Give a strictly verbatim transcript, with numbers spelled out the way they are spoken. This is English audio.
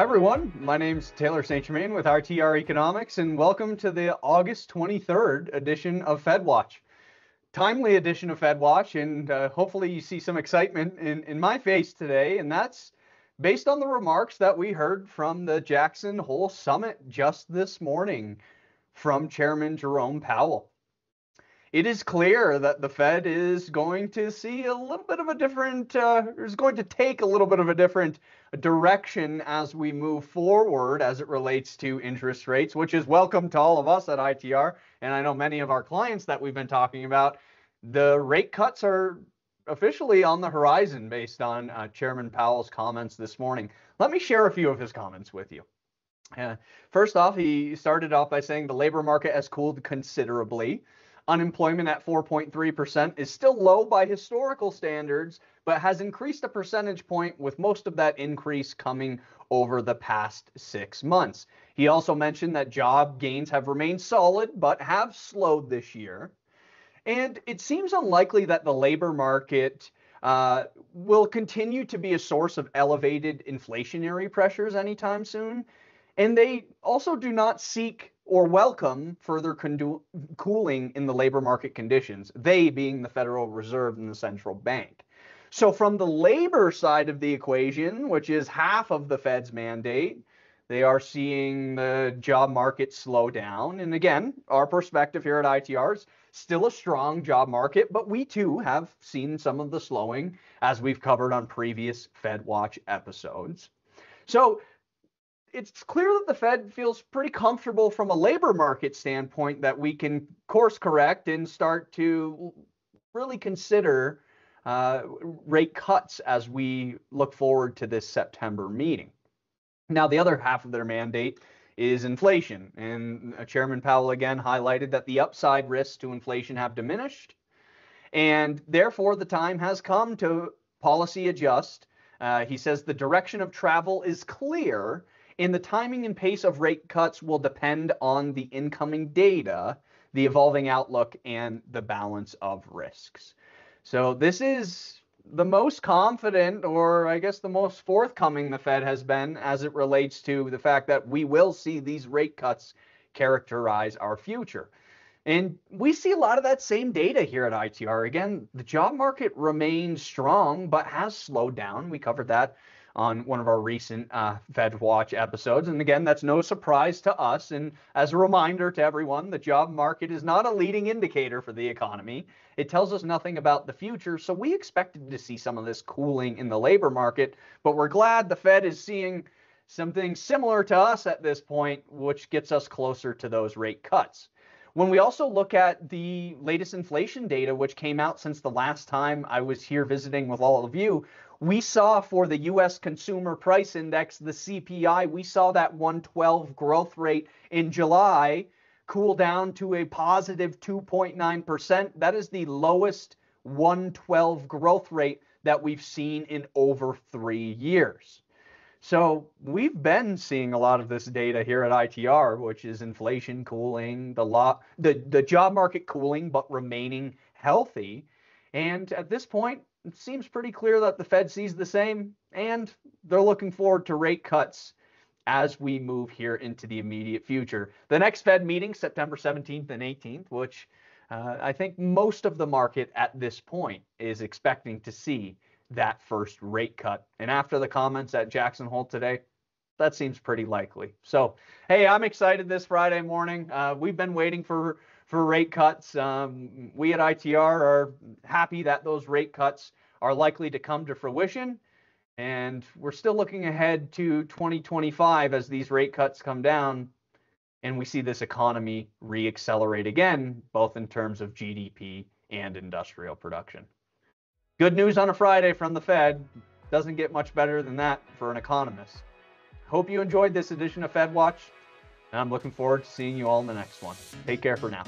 Hi everyone, my name's Taylor Saint Germain with I T R Economics, and welcome to the August twenty-third edition of FedWatch. Timely edition of FedWatch, and uh, hopefully you see some excitement in, in my face today, and that's based on the remarks that we heard from the Jackson Hole Summit just this morning from Chairman Jerome Powell. It is clear that the Fed is going to see a little bit of a different, uh, is going to take a little bit of a different direction as we move forward as it relates to interest rates, which is welcome to all of us at I T R. And I know many of our clients that we've been talking about, the rate cuts are officially on the horizon based on uh, Chairman Powell's comments this morning. Let me share a few of his comments with you. Uh, first off, he started off by saying the labor market has cooled considerably. Unemployment at four point three percent is still low by historical standards, but has increased a percentage point, with most of that increase coming over the past six months. He also mentioned that job gains have remained solid, but have slowed this year. And it seems unlikely that the labor market uh, will continue to be a source of elevated inflationary pressures anytime soon. And they also do not seek or welcome further cooling in the labor market conditions, they being the Federal Reserve and the central bank. So from the labor side of the equation, which is half of the Fed's mandate, they are seeing the job market slow down. And again, our perspective here at I T R is still a strong job market, but we too have seen some of the slowing as we've covered on previous FedWatch episodes. So it's clear that the Fed feels pretty comfortable from a labor market standpoint that we can course correct and start to really consider uh, rate cuts as we look forward to this September meeting. Now, the other half of their mandate is inflation, and Chairman Powell again highlighted that the upside risks to inflation have diminished, and therefore the time has come to policy adjust. Uh, he says the direction of travel is clear, and the timing and pace of rate cuts will depend on the incoming data, the evolving outlook, and the balance of risks. So this is the most confident, or I guess the most forthcoming the Fed has been as it relates to the fact that we will see these rate cuts characterize our future. And we see a lot of that same data here at I T R. Again, the job market remains strong, but has slowed down. We covered that on one of our recent uh, FedWatch episodes. And again, that's no surprise to us. And as a reminder to everyone, the job market is not a leading indicator for the economy. It tells us nothing about the future. So we expected to see some of this cooling in the labor market, but we're glad the Fed is seeing something similar to us at this point, which gets us closer to those rate cuts. When we also look at the latest inflation data, which came out since the last time I was here visiting with all of you, we saw for the U S Consumer Price Index, the C P I, we saw that one twelve growth rate in July cool down to a positive two point nine percent. That is the lowest one twelve growth rate that we've seen in over three years. So we've been seeing a lot of this data here at I T R, which is inflation cooling, the, lot, the, the job market cooling, but remaining healthy. And at this point, it seems pretty clear that the Fed sees the same, and they're looking forward to rate cuts as we move here into the immediate future. The next Fed meeting, September seventeenth and eighteenth, which uh, I think most of the market at this point is expecting to see that first rate cut. And after the comments at Jackson Hole today, that seems pretty likely. So, hey, I'm excited this Friday morning. Uh, we've been waiting for, for rate cuts. Um, we at I T R are happy that those rate cuts are likely to come to fruition. And we're still looking ahead to twenty twenty-five as these rate cuts come down and we see this economy re-accelerate again, both in terms of G D P and industrial production. Good news on a Friday from the Fed. Doesn't get much better than that for an economist. Hope you enjoyed this edition of FedWatch, and I'm looking forward to seeing you all in the next one. Take care for now.